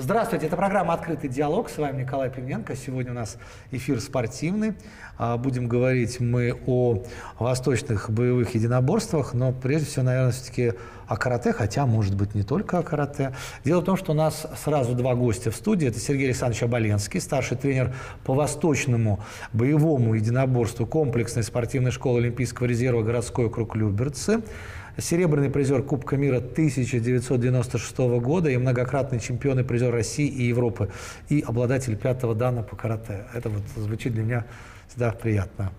Здравствуйте, это программа «Открытый диалог». С вами Николай Пименко. Сегодня у нас эфир спортивный. Будем говорить мы о восточных боевых единоборствах, но прежде всего, наверное, все-таки о карате, хотя, может быть, не только о карате. Дело в том, что у нас сразу два гостя в студии. Это Сергей Александрович Аболенский, старший тренер по восточному боевому единоборству комплексной спортивной школы Олимпийского резерва «Городской округ Люберцы». Серебряный призер Кубка мира 1996 года и многократный чемпион и призер России и Европы. И обладатель пятого дана по карате. Это вот звучит для меня всегда приятно.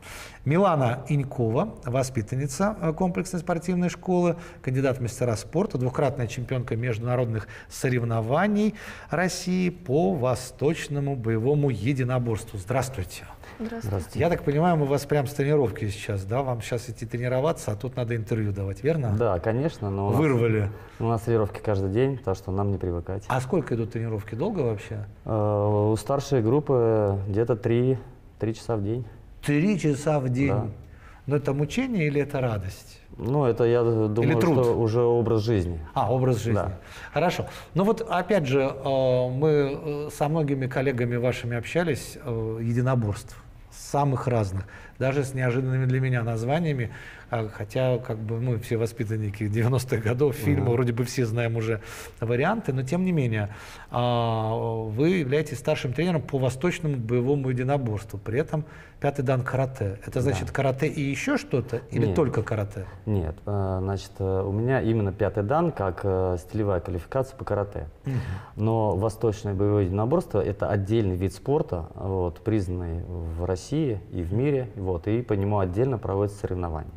Милана Инькова, воспитанница комплексной спортивной школы, кандидат в мастера спорта, двукратная чемпионка международных соревнований России по восточному боевому единоборству. Здравствуйте. Здравствуйте. Я так понимаю, мы вас прям с тренировки сейчас, да? Вам сейчас идти тренироваться, а тут надо интервью давать, верно? Да, конечно. Но вырвали. У нас тренировки каждый день, так что нам не привыкать. А сколько идут тренировки? Долго вообще? У старшей группы где-то 3 часа в день. 3 часа в день? Да. Но это мучение или это радость? Ну, это, я думаю, что уже образ жизни. А, образ жизни. Да. Хорошо. Ну вот, опять же, мы со многими коллегами вашими общались, единоборств, самых разных, даже с неожиданными для меня названиями, хотя как бы мы все воспитанники 90-х годов, фильма, вроде бы все знаем уже варианты, но тем не менее, вы являетесь старшим тренером по восточному боевому единоборству, при этом пятый дан карате. Это значит карате и еще что-то или нет, только карате? Нет, значит, у меня именно пятый дан как стилевая квалификация по карате, но восточное боевое единоборство — это отдельный вид спорта, вот, признанный в России и в мире, вот, и по нему отдельно проводятся соревнования.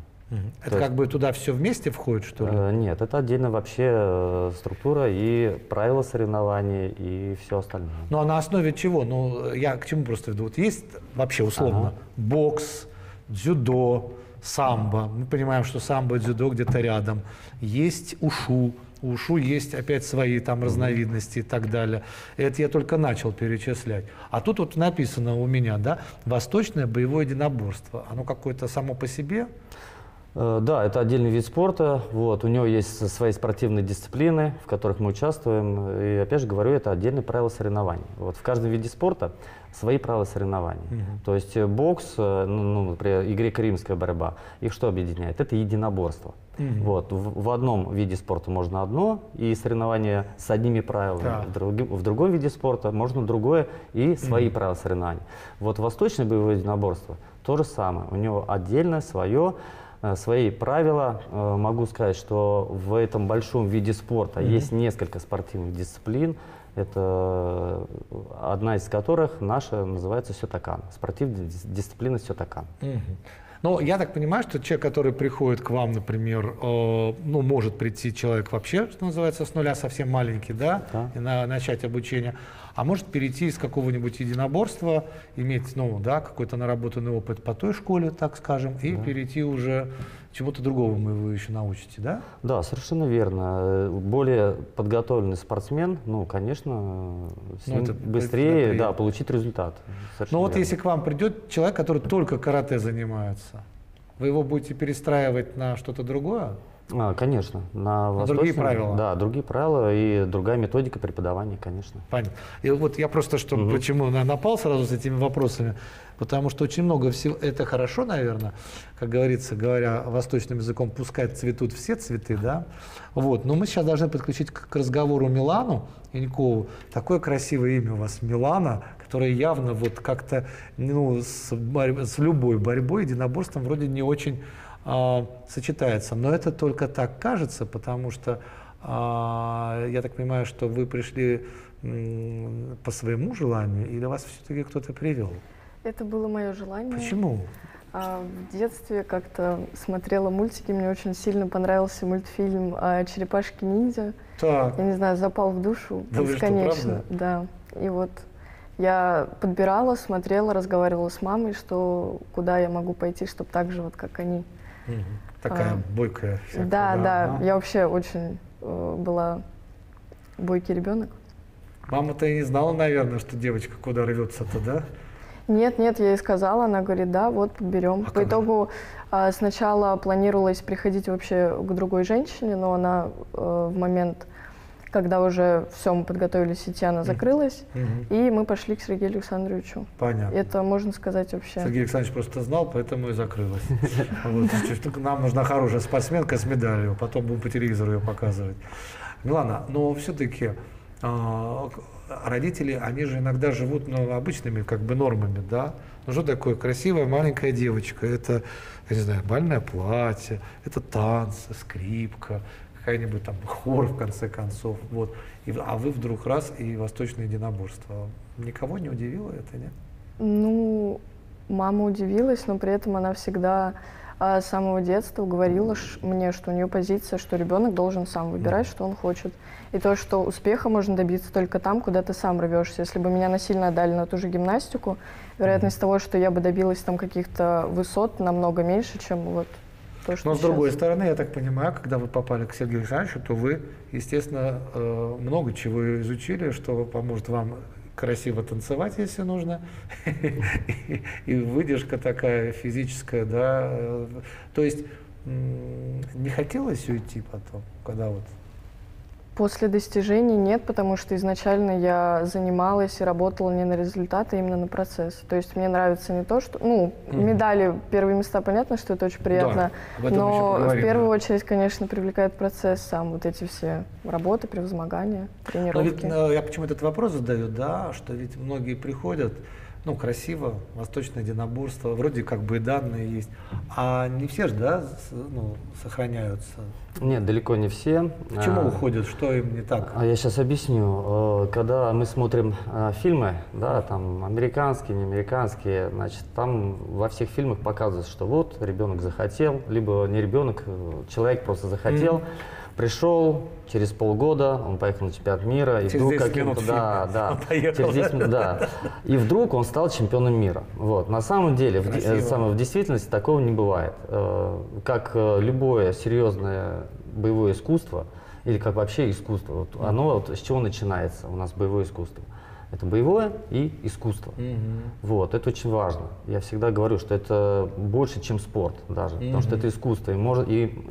Это то как есть... бы туда все вместе входит, что ли? Нет, это отдельно вообще структура и правила соревнований и все остальное. Ну а на основе чего? Ну я к чему просто веду. Вот есть вообще условно бокс, дзюдо, самбо. Мы понимаем, что самбо и дзюдо где-то рядом. Есть ушу. У ушу есть опять свои там разновидности и так далее. Это я только начал перечислять. А тут вот написано у меня, да, восточное боевое единоборство. Оно какое-то само по себе? Да, это отдельный вид спорта. Вот, у него есть свои спортивные дисциплины, в которых мы участвуем. И опять же говорю, это отдельные правила соревнований. Вот, в каждом виде спорта свои правила соревнований. То есть бокс, ну, например, и греко-римская борьба, их что объединяет? Это единоборство. Вот, в одном виде спорта можно одно, и соревнования с одними правилами. В другом виде спорта можно другое, и свои правила соревнований. Вот восточное боевое единоборство то же самое. У него отдельно свои правила. Могу сказать, что в этом большом виде спорта есть несколько спортивных дисциплин, это одна из которых наша называется «Сётокан», спортивная дисциплина «Сётокан». Но я так понимаю, что человек, который приходит к вам, например, ну, может прийти человек вообще, что называется, с нуля, совсем маленький, да, и начать обучение, а может перейти из какого-нибудь единоборства, иметь, ну, да, какой-то наработанный опыт по той школе, так скажем, и перейти уже чему-то другому, вы еще научите, да? Да, совершенно верно. Более подготовленный спортсмен, ну, конечно, быстрее получит результат. Но вот если к вам придет человек, который только карате занимается, вы его будете перестраивать на что-то другое? Конечно. На другие правила. Да, другие правила и другая методика преподавания, конечно. Понятно. И вот я просто, что, почему напал сразу с этими вопросами, потому что очень много всего, это хорошо, наверное, как говорится, говоря восточным языком, пускай цветут все цветы, да? Вот. Но мы сейчас должны подключить к разговору Милану Инькову. Такое красивое имя у вас, Милана, которое явно вот как-то, ну, с любой борьбой, единоборством вроде не очень сочетается. Но это только так кажется, потому что я так понимаю, что вы пришли по своему желанию или вас все-таки кто-то привел? Это было мое желание. Почему? В детстве как-то смотрела мультики, мне очень сильно понравился мультфильм «Черепашки-ниндзя». Я не знаю, запал в душу бесконечно. Да. И вот я подбирала, смотрела, разговаривала с мамой, что куда я могу пойти, чтобы так же, вот, как они. Такая бойкая. Всякая, да. Я вообще очень была бойкий ребенок. Мама-то и не знала, наверное, что девочка куда рвется-то, да? Нет, я ей сказала, она говорит, да, вот, подберем. По итогу сначала планировалось приходить вообще к другой женщине, но она в момент, когда уже все, мы подготовились, и Тиана закрылась, и мы пошли к Сергею Александровичу. Понятно. Это можно сказать вообще. Сергей Александрович просто знал, поэтому и закрылась. Нам нужна хорошая спортсменка с медалью, потом будем по телевизору ее показывать. Милана, но все-таки родители, они же иногда живут обычными как бы нормами, да? Ну что такое красивая маленькая девочка? Это, я не знаю, бальное платье, это танцы, скрипка, какая-нибудь там хор, в конце концов. Вот. А вы вдруг раз и восточное единоборство. Никого не удивило это, нет? Ну, мама удивилась, но при этом она всегда с самого детства говорила мне, что у нее позиция, что ребенок должен сам выбирать, что он хочет. И то, что успеха можно добиться только там, куда ты сам рвешься. Если бы меня насильно отдали на ту же гимнастику, вероятность того, что я бы добилась там каких-то высот, намного меньше, чем вот то, что. Но с другой стороны, я так понимаю, когда вы попали к Сергею Александровичу, то вы, естественно, много чего изучили, что поможет вам красиво танцевать, если нужно, и выдержка такая физическая, да. То есть не хотелось уйти потом, когда вот? После достижений нет, потому что изначально я занималась и работала не на результаты, а именно на процесс. То есть мне нравится не то, что... Ну, медали, первые места, понятно, что это очень приятно, да, но в первую очередь, конечно, привлекает процесс сам. Вот эти все работы, превозмогания, тренировки. Но ведь, я почему этот вопрос задаю, да, что ведь многие приходят, ну, красиво, восточное единоборство, вроде как бы и данные есть, а не все же, да, ну, сохраняются. Нет, далеко не все. Почему уходят? Что им не так? Я сейчас объясню. Когда мы смотрим фильмы, да, там американские, не американские, значит, там во всех фильмах показывают, что вот ребенок захотел, либо не ребенок, человек просто захотел, пришел, через полгода он поехал на чемпионат мира, и вдруг каким-то, и вдруг он стал чемпионом мира. Вот. На самом деле, в действительности такого не бывает. Как любое серьезное боевое искусство, или как вообще искусство, вот оно вот, с чего начинается у нас боевое искусство? Это боевое и искусство. Вот, это очень важно. Я всегда говорю, что это больше, чем спорт даже, потому что это искусство, и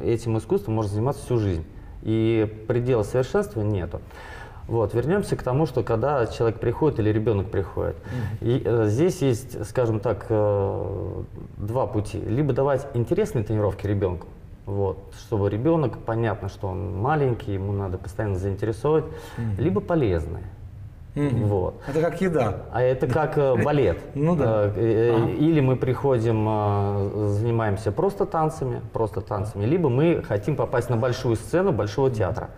этим искусством можно заниматься всю жизнь. И предела совершенства нету. Вот, вернемся к тому, что когда человек приходит или ребенок приходит. И здесь есть, скажем так, два пути. Либо давать интересные тренировки ребенку, вот, чтобы ребенок, понятно, что он маленький, ему надо постоянно заинтересовать, либо полезные. Вот. Это как еда. А это как балет. Ну, да. Или мы приходим, занимаемся просто танцами, либо мы хотим попасть на большую сцену большого театра.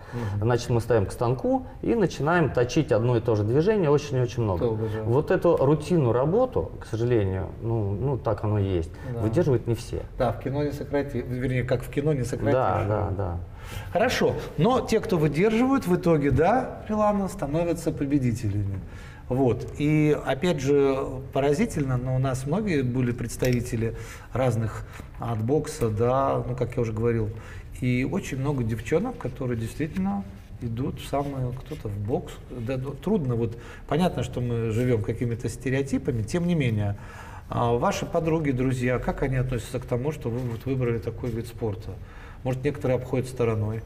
Значит, мы ставим к станку и начинаем точить одно и то же движение очень-очень много. Вот эту рутинную работу, к сожалению, ну так оно и есть, выдерживают не все. Да, в кино не сократишь, вернее, как в кино не сократишь. Да, да, да. Хорошо, но те, кто выдерживают, в итоге, да, Милана, становятся победителями. Вот. И опять же, поразительно, но у нас многие были представители разных от бокса, да, ну, как я уже говорил, и очень много девчонок, которые действительно идут в самые, кто-то в бокс. Да, трудно, вот, понятно, что мы живем какими-то стереотипами, тем не менее. Ваши подруги, друзья, как они относятся к тому, что вы вот выбрали такой вид спорта? Может, некоторые обходят стороной,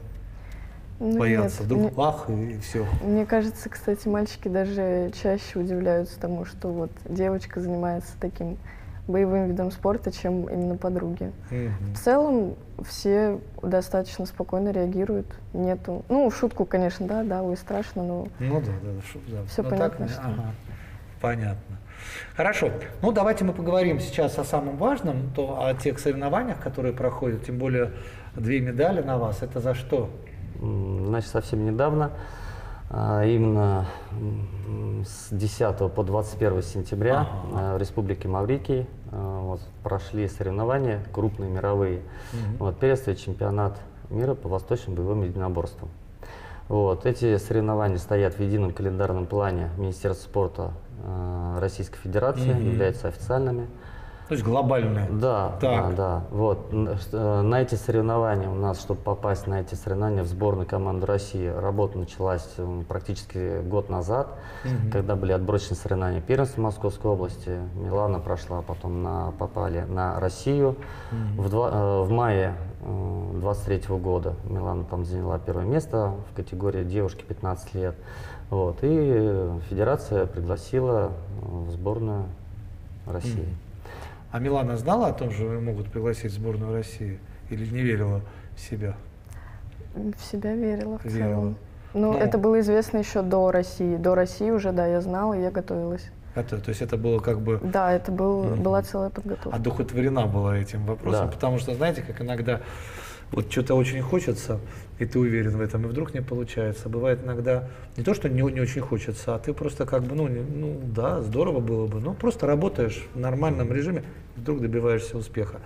ну, боятся, вдруг бах, и все. Мне кажется, кстати, мальчики даже чаще удивляются тому, что вот девочка занимается таким боевым видом спорта, чем именно подруги. В целом все достаточно спокойно реагируют, нету, ну, в шутку, конечно, да, ой, страшно, но все понятно. Понятно. Хорошо. Ну, давайте мы поговорим сейчас о самом важном, о тех соревнованиях, которые проходят, тем более 2 медали на вас. Это за что? Значит, совсем недавно, именно с 10 по 21 сентября в Республике Маврикий вот, прошли соревнования, крупные, мировые. Вот, первенство и чемпионат мира по восточным боевым единоборствам. Вот, эти соревнования стоят в едином календарном плане Министерства спорта Российской Федерации, являются официальными. То есть глобальная. Да, так. Да. Вот. На эти соревнования у нас, чтобы попасть на эти соревнования в сборную команду России, работа началась практически год назад, когда были отборочные соревнования первенства Московской области. Милана прошла, потом попали на Россию. В мае 23-го года Милана там заняла первое место в категории девушки 15 лет. Вот. И федерация пригласила в сборную России. А Милана знала о том, что ее могут пригласить в сборную России? Или не верила в себя? В себя верила в целом. Ну, это было известно еще до России. До России уже, да, я знала, я готовилась. То есть это было как бы… Да, это была целая подготовка. Одухотворена была этим вопросом, потому что, знаете, как иногда вот что-то очень хочется, и ты уверен в этом, и вдруг не получается. Бывает иногда не то, что не очень хочется, а ты просто как бы, ну да, здорово было бы, но просто работаешь в нормальном режиме, и вдруг добиваешься успеха.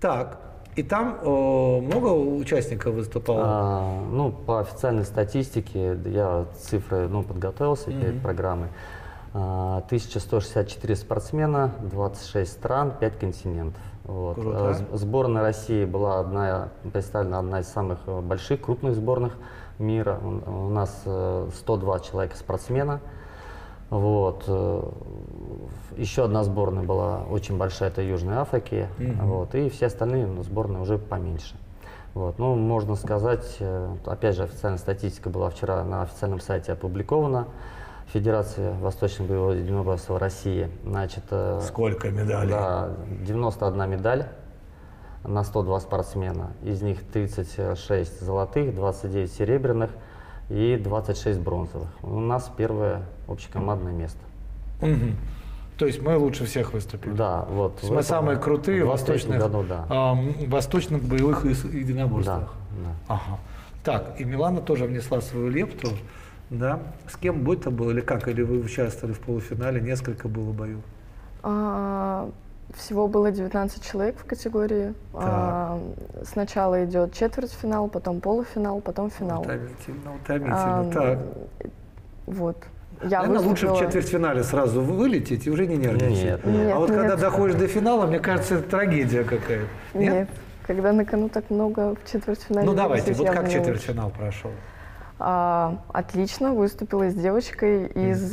Так, и там много участников выступало? Ну, по официальной статистике, я цифры, подготовился перед программой. 1164 спортсмена, 26 стран, 5 континентов. Вот. Сборная России была представлена одна из самых больших, крупных сборных мира. У нас 102 человека спортсмена. Вот. Еще одна сборная была очень большая, это Южной Африки. Вот. И все остальные сборные уже поменьше. Вот. Ну, можно сказать, опять же, официальная статистика была вчера на официальном сайте опубликована. Федерация Восточных Боевых Единоборств России. Значит, сколько медалей? Да, 91 медаль на 102 спортсмена. Из них 36 золотых, 29 серебряных и 26 бронзовых. У нас первое общекомандное место. То есть мы лучше всех выступили. Да, вот. Мы самые крутые в восточных боевых единоборствах. Да. Ага. Так, и Милана тоже внесла свою лепту. Да. С кем бы это было, или как? Или вы участвовали в полуфинале? Несколько было боев? Всего было 19 человек в категории. Сначала идет четвертьфинал, потом полуфинал, потом финал. Утомительно, утомительно. Так. Вот. Наверное, лучше в четвертьфинале сразу вылететь и уже не нервничать. Нет, а вот когда доходишь до финала, мне кажется, это трагедия какая-то. Нет? Когда на кону так много в четвертьфинале. Ну давайте, вот как четвертьфинал прошел? Отлично выступила с девочкой из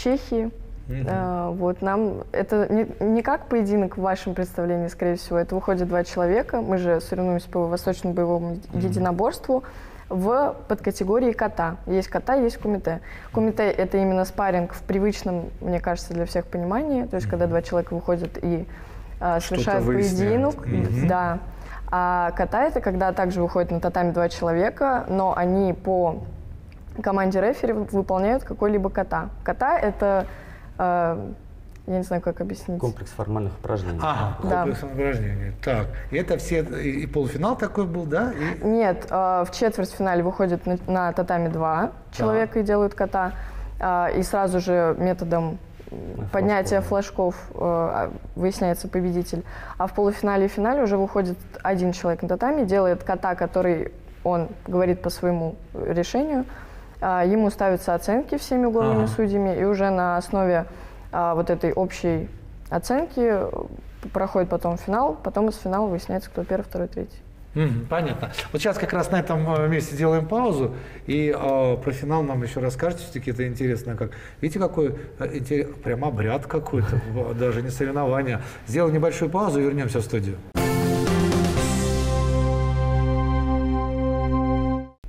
Чехии. Вот нам это не как поединок в вашем представлении, скорее всего, это выходит два человека. Мы же соревнуемся по восточному боевому единоборству в подкатегории ката. Есть ката, есть кумите. Кумите — это именно спарринг в привычном, мне кажется, для всех понимании. То есть когда два человека выходят и совершают поединок, да. А ката — это когда также выходят на татами два человека, но они по команде рефери выполняют какой-либо ката. Ката — это, я не знаю, как объяснить. Комплекс формальных упражнений. Комплекс упражнений. Так, и это все, и полуфинал такой был, да? И... Нет, в четвертьфинале выходят на татами два человека и делают ката, и сразу же методом поднятие флажков выясняется победитель. А в полуфинале и финале уже выходит один человек на татами, делает ката, который он говорит по своему решению. Ему ставятся оценки всеми угловыми судьями, и уже на основе вот этой общей оценки проходит потом финал, потом из финала выясняется, кто первый, второй, третий. Понятно. Вот сейчас как раз на этом месте делаем паузу, и про финал нам еще расскажете, все-таки это интересно. Как. Видите, какой прям обряд какой-то, даже не соревнование. Сделаем небольшую паузу и вернемся в студию.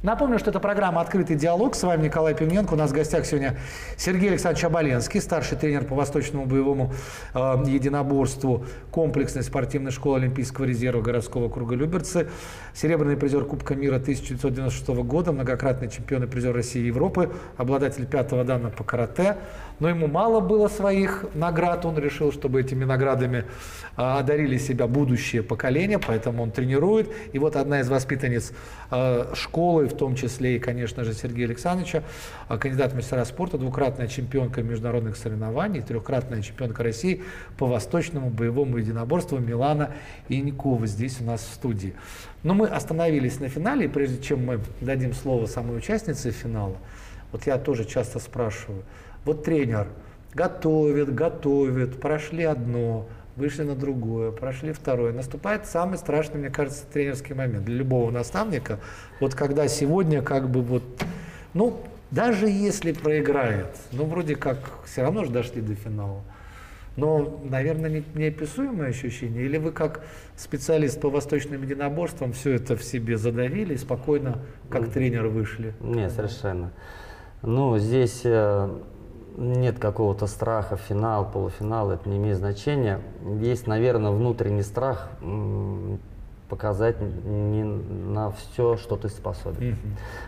Напомню, что это программа «Открытый диалог». С вами Николай Пименко. У нас в гостях сегодня Сергей Александрович Аболенский, старший тренер по восточному боевому единоборству комплексной спортивной школы Олимпийского резерва городского округа Люберцы, серебряный призер Кубка мира 1996 года, многократный чемпион и призер России и Европы, обладатель 5-го дана по карате. Но ему мало было своих наград. Он решил, чтобы этими наградами одарили себя будущее поколение, поэтому он тренирует. И вот одна из воспитанниц школы, в том числе и, конечно же, Сергея Александровича, кандидат в мастера спорта, двукратная чемпионка международных соревнований, трехкратная чемпионка России по восточному боевому единоборству Милана Инькова здесь у нас в студии. Но мы остановились на финале, и прежде чем мы дадим слово самой участнице финала, вот я тоже часто спрашиваю, вот тренер готовит, прошли одно, вышли на другую, прошли вторую. Наступает самый страшный, мне кажется, тренерский момент для любого наставника. Вот когда сегодня как бы вот, ну, даже если проиграет, ну, вроде как, все равно же дошли до финала. Но, наверное, неописуемое ощущение. Или вы, как специалист по восточным единоборствам, все это в себе задавили и спокойно, как тренер, вышли? Нет, совершенно. Ну, здесь нет какого-то страха, финал, полуфинал, это не имеет значения. Есть, наверное, внутренний страх показать не на все, что ты способен.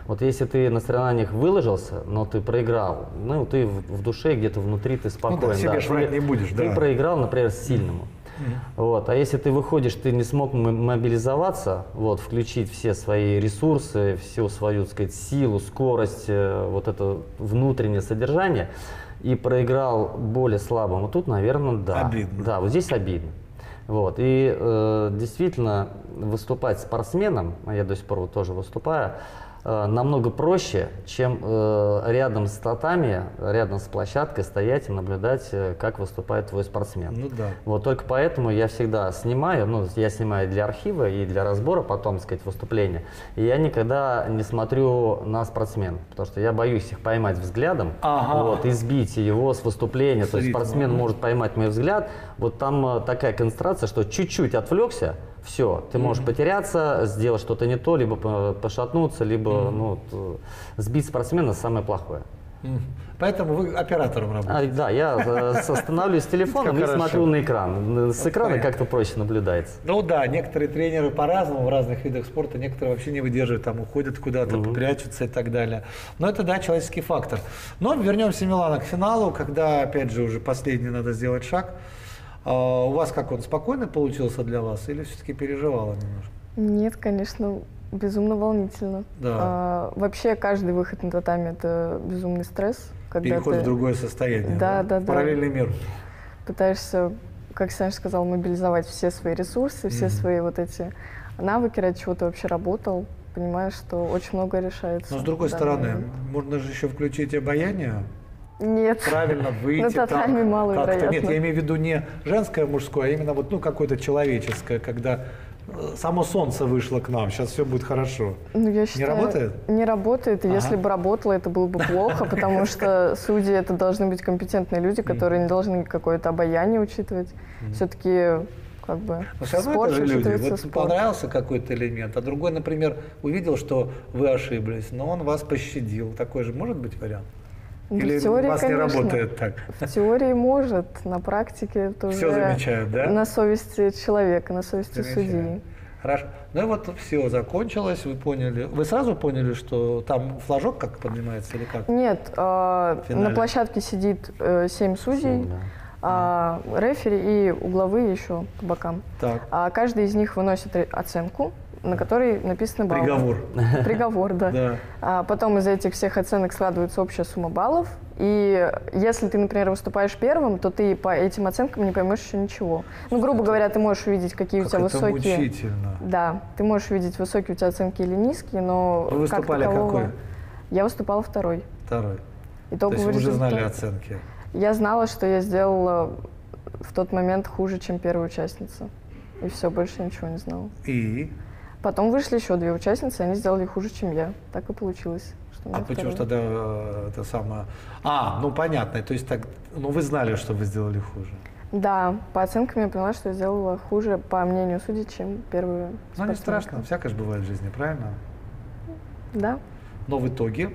Вот если ты на соревнованиях выложился, но ты проиграл, ну ты в душе где-то внутри ты спокойно. Ну, да, себе швырять не будешь, да. Ты проиграл, например, сильному. Вот. А если ты выходишь, ты не смог мобилизоваться, вот, включить все свои ресурсы, всю свою, так сказать, силу, скорость, вот это внутреннее содержание, и проиграл более слабому, тут, наверное, да. Обидно. Да, вот здесь обидно. Вот. И действительно, выступать спортсменом, я до сих пор тоже выступаю, намного проще, чем рядом с татами, рядом с площадкой стоять и наблюдать, как выступает твой спортсмен. Ну, да. Вот только поэтому я всегда снимаю, ну, я снимаю для архива и для разбора потом, так сказать, выступления. И я никогда не смотрю на спортсмена, потому что я боюсь их поймать взглядом, вот, избить его с выступления. С ритма. То есть спортсмен может поймать мой взгляд. Вот там такая концентрация, что чуть-чуть отвлекся, все, ты можешь потеряться, сделать что-то не то, либо пошатнуться, либо ну, сбить спортсмена – самое плохое. Поэтому вы оператором работаете. Да, я останавливаюсь с телефоном и смотрю на экран. С экрана как-то проще наблюдается. Ну да, некоторые тренеры по-разному в разных видах спорта, некоторые вообще не выдерживают, там уходят куда-то, прячутся и так далее. Но это, да, человеческий фактор. Но вернемся, Милана, к финалу, когда, опять же, уже последний надо сделать шаг. У вас как он, спокойно получился для вас или все-таки переживала немножко? Нет, конечно, безумно волнительно. Да. Вообще каждый выход на татами – это безумный стресс. Когда переход в другое состояние, да, да? Да, параллельный мир. Пытаешься, как Саня сказал, мобилизовать все свои ресурсы, все свои вот эти навыки, ради чего ты вообще работал. Понимаешь, что очень много решается. Но с другой стороны, можно же еще включить обаяние. Нет. Правильно выйти там, мало. Нет, я имею в виду не женское, мужское, а именно вот, ну, какое-то человеческое, когда само солнце вышло к нам, сейчас все будет хорошо. Ну, я считаю, не работает? Не работает, и если бы работало, это было бы плохо, потому что судьи — это должны быть компетентные люди, которые не должны какое-то обаяние учитывать. Все-таки как бы спорт учитывается. Вот понравился какой-то элемент, а другой, например, увидел, что вы ошиблись, но он вас пощадил. Такой же может быть вариант? Ну, или в теории, у вас, конечно, не работает так? В теории может, на практике это все уже замечают, да? На совести человека, на совести судьи. Хорошо. Ну и вот все закончилось, вы поняли. Вы сразу поняли, что там флажок как поднимается или как? Нет, на площадке сидит 7 судей, рефери и угловые еще по бокам. Так. Каждый из них выносит оценку, на которой написано баллы. Приговор. Приговор, да. А потом из этих всех оценок складывается общая сумма баллов. И если ты, например, выступаешь первым, то ты по этим оценкам не поймешь еще ничего. Ну, грубо говоря, ты можешь увидеть, какие у тебя высокие... Это мучительно. Да, ты можешь увидеть, высокие у тебя оценки или низкие, но... Вы выступали какой? Я выступала второй. Второй. То есть вы уже знали оценки? Я знала, что я сделала в тот момент хуже, чем первая участница. И все, больше ничего не знала. И? Потом вышли еще 2 участницы, они сделали хуже, чем я. Так и получилось. Что почему же тогда это самое... ну понятно. То есть так, ну вы знали, что вы сделали хуже. Да, по оценкам я поняла, что я сделала хуже, по мнению судей, чем первую спортсменку. Ну не страшно, всякое же бывает в жизни, правильно? Да. Но в итоге,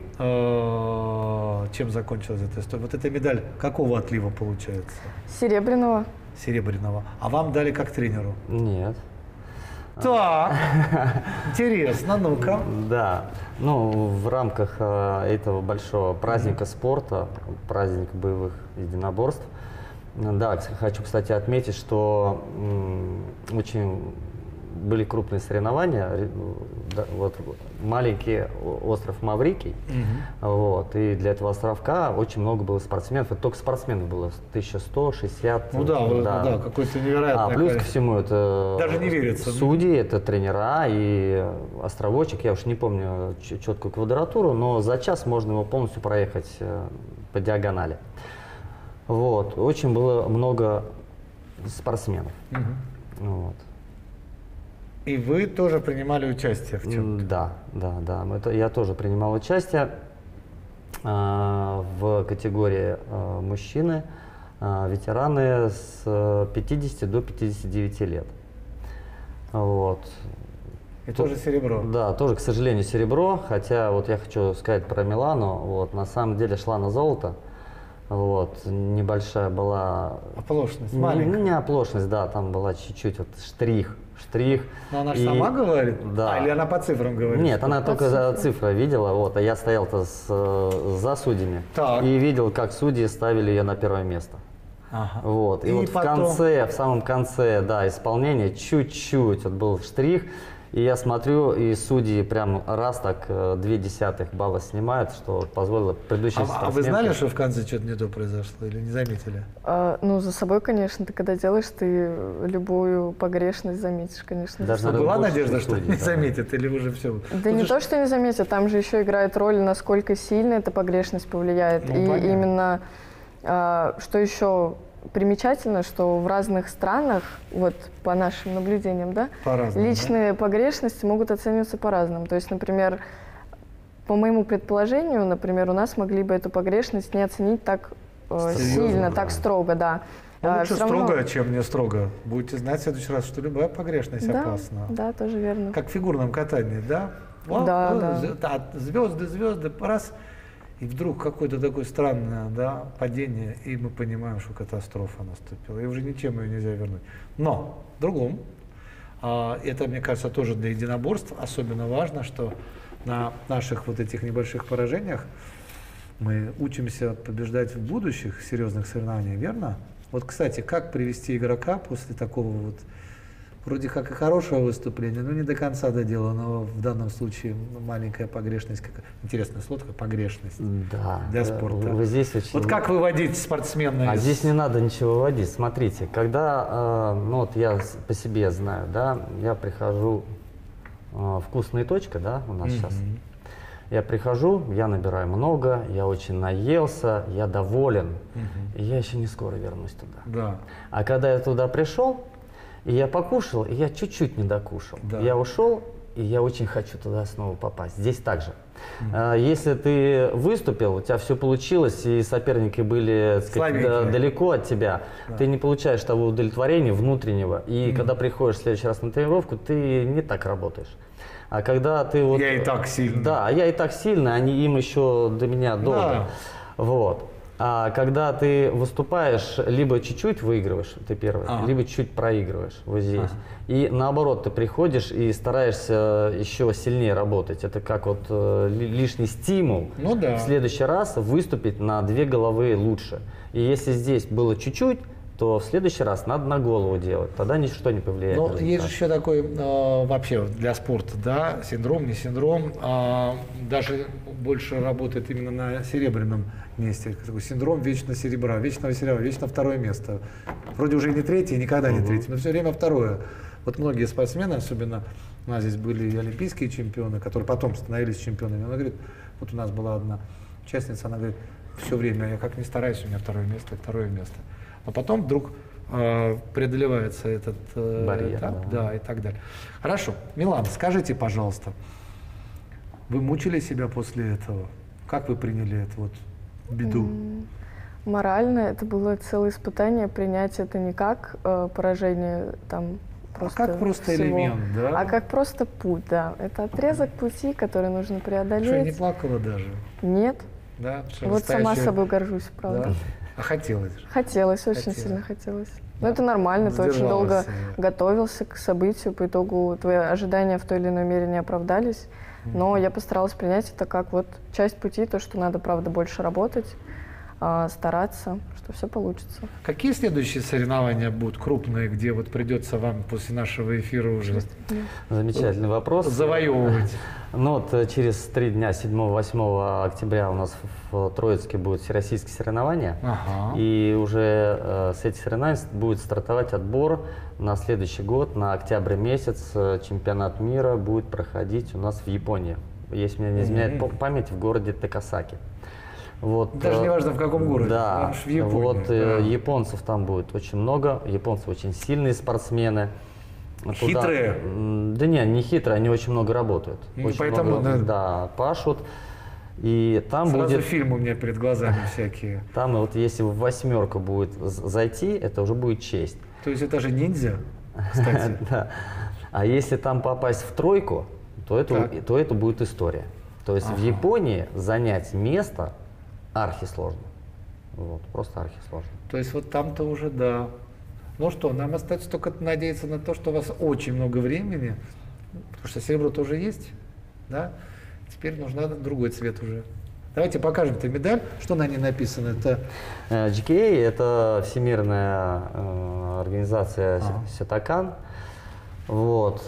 чем закончилась эта история? Вот эта медаль какого отлива получается? Серебряного. Серебряного. А вам дали как тренеру? Нет. Так, интересно, ну-ка. Да, ну в рамках этого большого праздника спорта, праздник боевых единоборств, да, хочу, кстати, отметить, что очень были крупные соревнования, вот маленький остров Маврикий, вот, и для этого островка очень много было спортсменов, и только спортсменов было 1160. Ну да, да, да, какой-то невероятный. Плюс ко всему это даже не верится, судьи, это тренера и островочек, я уж не помню четкую квадратуру, но за час можно его полностью проехать по диагонали. Вот, очень было много спортсменов. Угу. Вот. И вы тоже принимали участие в чем-то? Да, да, да. Я тоже принимал участие в категории мужчины, ветераны с 50 до 59 лет. Вот. И тоже серебро. Да, тоже, к сожалению, серебро. Хотя вот я хочу сказать про Милану. Вот, на самом деле шла на золото. Вот, небольшая была... Оплошность, маленькая. Не оплошность, да, там была чуть-чуть вот штрих. Но она же сама говорит? Да. Или она по цифрам говорит? Нет, она только цифры видела, вот, а я стоял-то за судьями. Так. И видел, как судьи ставили ее на первое место. Ага. Вот, и вот потом... в самом конце, да, исполнения чуть-чуть, вот был штрих. И я смотрю, и судьи прям раз так 0,2 балла снимают, что позволило предыдущим спортсменам. А вы знали, что в конце что-то не то произошло или не заметили? Ну, за собой, конечно, ты когда делаешь, ты любую погрешность заметишь, конечно. Даже была надежда, что не заметят или уже все? Да не то, что не заметят, там же еще играет роль, насколько сильно эта погрешность повлияет. И именно, что еще... Примечательно, что в разных странах, вот по нашим наблюдениям, да, личные погрешности могут оцениваться по-разному. То есть, например, по моему предположению, например, у нас могли бы эту погрешность не оценить так сильно, да, так строго, да. Ну, лучше строго, чем не строго. Будете знать в следующий раз, что любая погрешность опасна. Да, тоже верно. Как в фигурном катании, да? Да. Звезды, раз... И вдруг какое-то такое странное, да, падение, и мы понимаем, что катастрофа наступила, и уже ничем ее нельзя вернуть. Но в другом, это, мне кажется, тоже для единоборств особенно важно, что на наших вот этих небольших поражениях мы учимся побеждать в будущих серьезных соревнованиях, верно? Вот, кстати, как привести игрока после такого вот, вроде как и хорошего выступления, но не до конца доделанного, в данном случае маленькая погрешность. Интересное слово, такое погрешность, да, для спорта. Вы здесь очень... Вот как выводить спортсмена? Здесь не надо ничего выводить. Смотрите, когда, ну вот я по себе знаю, да, я прихожу, вкусная точка, да, у нас сейчас. Я прихожу, я набираю много, я очень наелся, я доволен, и я еще не скоро вернусь туда. Да. А когда я туда пришел, и я покушал, и я чуть-чуть не докушал. Да. Я ушел, и я очень хочу туда снова попасть. Здесь также. Если ты выступил, у тебя все получилось, и соперники были, так сказать, далеко от тебя, да, ты не получаешь того удовлетворения внутреннего. И когда приходишь в следующий раз на тренировку, ты не так работаешь. А когда ты вот... Я и так сильный. Да, я и так сильный, они им еще до меня долго. Да. Вот. А когда ты выступаешь, либо чуть-чуть выигрываешь, ты первый, либо чуть проигрываешь, вот здесь. И наоборот, ты приходишь и стараешься еще сильнее работать. Это как вот лишний стимул, ну, да, в следующий раз выступить на 2 головы лучше. И если здесь было чуть-чуть, то в следующий раз надо на голову делать, тогда ничто не повлияет. Но есть же еще такой, вообще для спорта, да, синдром, не синдром, даже больше работает именно на серебряном месте. Синдром вечно серебра, вечного серебра, вечно второе место. Вроде уже не третье, никогда не третье, но все время второе. Вот многие спортсмены, особенно у нас здесь были олимпийские чемпионы, которые потом становились чемпионами, она говорит, вот у нас была одна участница, она говорит, все время я как ни стараюсь, у меня второе место. А потом вдруг преодолевается этот барьер, этап, да, и так далее. Хорошо. Милана, скажите, пожалуйста, вы мучили себя после этого? Как вы приняли эту вот беду? Морально это было целое испытание, принять это не как поражение, там, просто как просто всего, элемент, да? А как просто путь, да. Это отрезок пути, который нужно преодолеть. Что, не плакала даже? Нет. Да, вот сама собой горжусь, правда. Да? А хотелось же? Хотелось, очень сильно хотелось. Да. Но это нормально, ты очень долго готовился к событию, по итогу твои ожидания в той или иной мере не оправдались. Но я постаралась принять это как вот часть пути, то, что надо, правда, больше работать, стараться, что все получится. Какие следующие соревнования будут крупные, где вот придется вам после нашего эфира уже... Замечательный вопрос. Завоевывать. Ну вот через 3 дня, 7-8 октября, у нас в Троицке будут всероссийские соревнования. И уже с этих соревнований будет стартовать отбор на следующий год, на октябрь месяц. Чемпионат мира будет проходить у нас в Японии. Если мне не изменяет память, в городе Такасаки. Вот, даже не важно в каком городе, да, в Японии. Вот, да. Японцев там будет очень много, японцы очень сильные спортсмены. Хитрые? Туда, да нет, не хитрые, они очень много работают. И очень поэтому, много, да, пашут. И там сразу будет фильм у меня перед глазами всякие. Там вот если в восьмерку будет зайти, это уже будет честь. То есть это же ниндзя, кстати. Да. А если там попасть в тройку, то это будет история. То есть в Японии занять место архисложно. Вот, просто архисложно. То есть вот там-то уже да. Ну что, нам остается только надеяться на то, что у вас очень много времени, потому что серебро-то уже есть, да? Теперь нужна другой цвет уже. Давайте покажем эту медаль. Что на ней написано? Это JKA, это Всемирная организация Сётокан. Вот.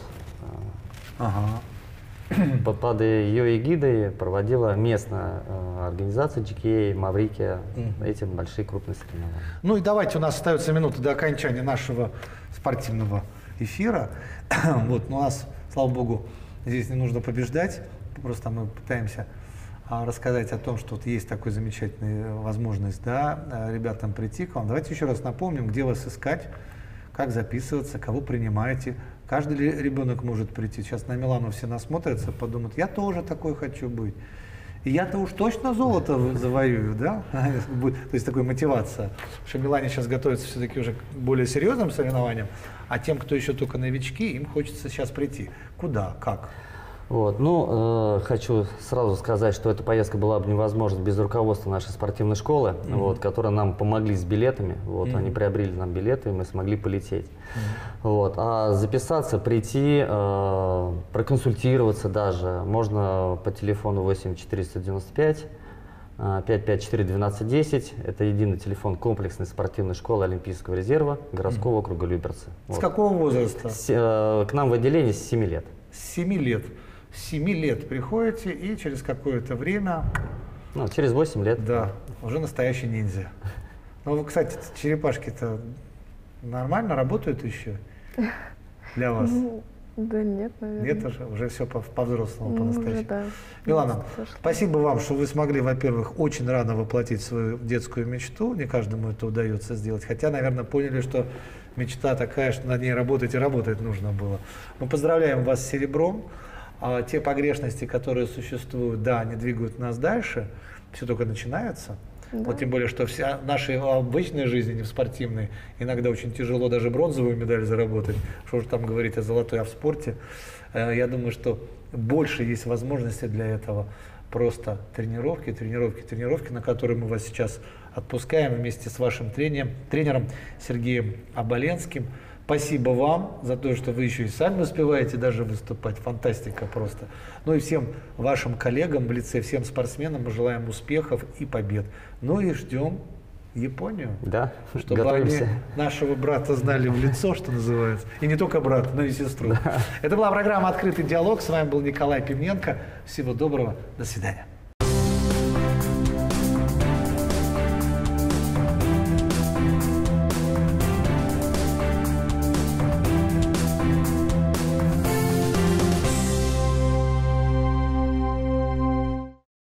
Под ее эгидой проводила местная организация JKA Маврикия эти большие крупные соревнования. Ну и давайте, у нас остается минута до окончания нашего спортивного эфира. Вот, у нас, слава богу, здесь не нужно побеждать. Просто мы пытаемся рассказать о том, что вот есть такая замечательная возможность, да, ребятам прийти к вам. Давайте еще раз напомним, где вас искать, как записываться, кого принимаете. Каждый ребенок может прийти. Сейчас на Милану все насмотрятся, подумают, я тоже такой хочу быть. И я-то уж точно золото завоюю, да? То есть такая мотивация. Потому что Милане сейчас готовится все-таки уже к более серьезным соревнованиям, а тем, кто еще только новички, им хочется сейчас прийти. Куда? Как? Вот, ну, хочу сразу сказать, что эта поездка была бы невозможна без руководства нашей спортивной школы, вот, которые нам помогли с билетами. Вот, они приобрели нам билеты, и мы смогли полететь. Вот, а записаться, прийти, проконсультироваться даже можно по телефону 8-495-554-1210. Это единый телефон комплексной спортивной школы Олимпийского резерва городского округа Люберцы. Вот. С какого возраста? К нам в отделение с 7 лет. С 7 лет. С 7 лет приходите, и через какое-то время... Ну, через 8 лет. Да, уже настоящий ниндзя. Ну, кстати, черепашки-то нормально работают еще для вас? Ну, да нет, наверное. Нет, уже все по-взрослому, ну, по-настоящему. Да. Милана, спасибо вам, что вы смогли, во-первых, очень рано воплотить свою детскую мечту. Не каждому это удается сделать. Хотя, наверное, поняли, что мечта такая, что над ней работать и работать нужно было. Мы поздравляем вас с серебром. А те погрешности, которые существуют, да, они двигают нас дальше, все только начинается. Да. Вот тем более, что вся наша обычная жизнь, не в спортивной, иногда очень тяжело даже бронзовую медаль заработать, что же там говорить о золотой, а в спорте. Я думаю, что больше есть возможности для этого. Просто тренировки, тренировки, тренировки, на которые мы вас сейчас отпускаем вместе с вашим тренером Сергеем Аболенским. Спасибо вам за то, что вы еще и сами успеваете даже выступать. Фантастика просто. Ну и всем вашим коллегам в лице, всем спортсменам мы желаем успехов и побед. Ну и ждем Японию. Да, чтобы готовимся. Они нашего брата знали в лицо, что называется. И не только брата, но и сестру. Да. Это была программа «Открытый диалог». С вами был Николай Пименко. Всего доброго. До свидания.